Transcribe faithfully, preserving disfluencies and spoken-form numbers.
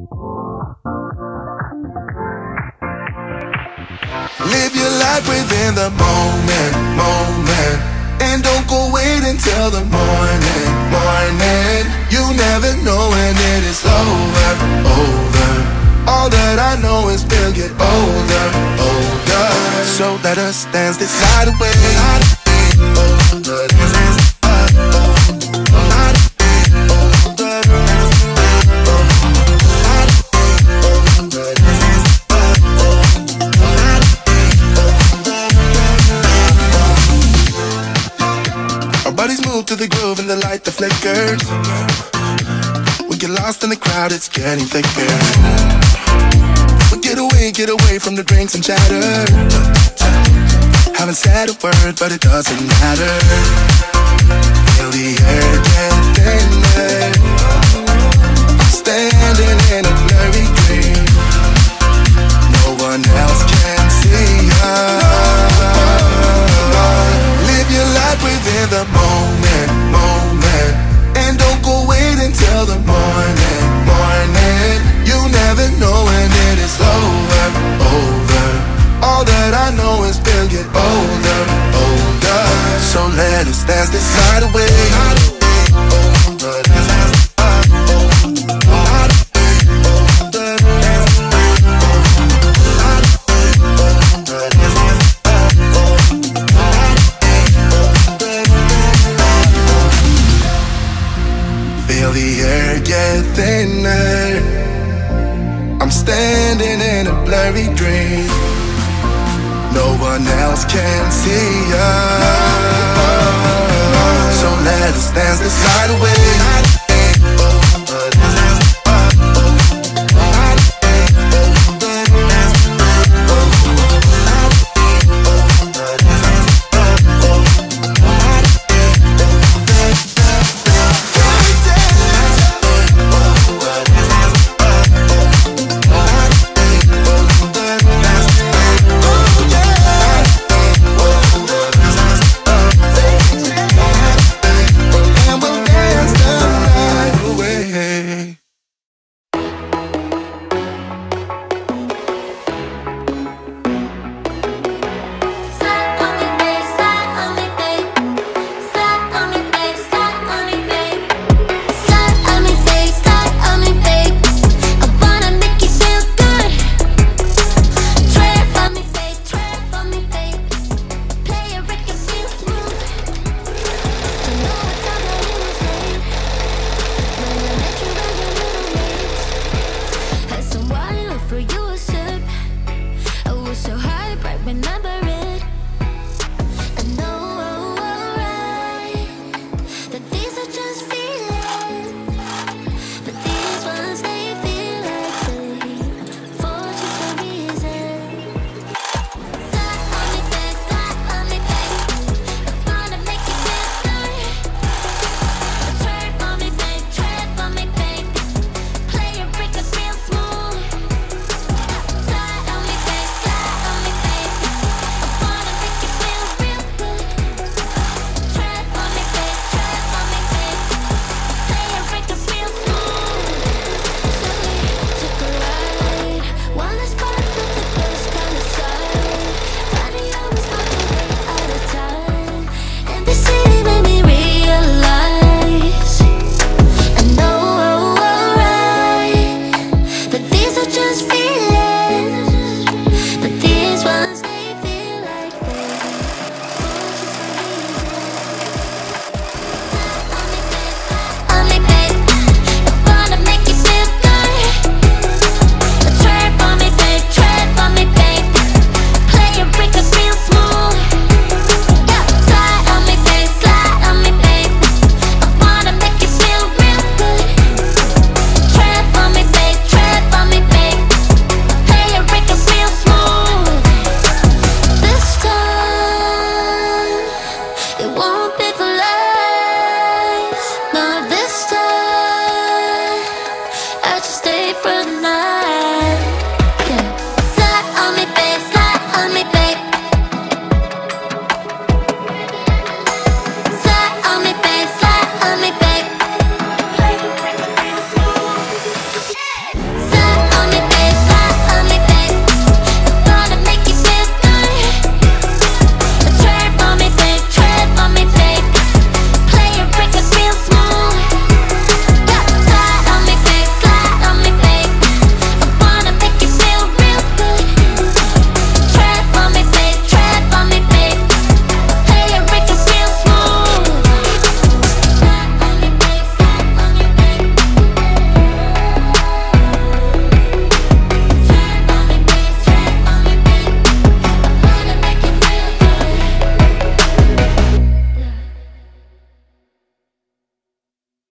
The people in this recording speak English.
Live your life within the moment, moment, and don't go wait until the morning, morning. You never know when it is over, over. All that I know is we'll get older, older. So let us dance this night away. Older, dance. Bodies move to the groove and the light that flickers. We get lost in the crowd, it's getting thicker. We get away, get away from the drinks and chatter. Haven't said a word, but it doesn't matter. Feel the air getting thinner. Standing in a blurry dream. No one else can see us. Live your life within the moment, moment, and don't go wait until the morning, morning. You never know when it is over, over. All that I know is we'll get older, older. So let us dance this night away. Older, dance. Feel the air get thinner. I'm standing in a blurry dream. No one else can see us. So let us dance this night away.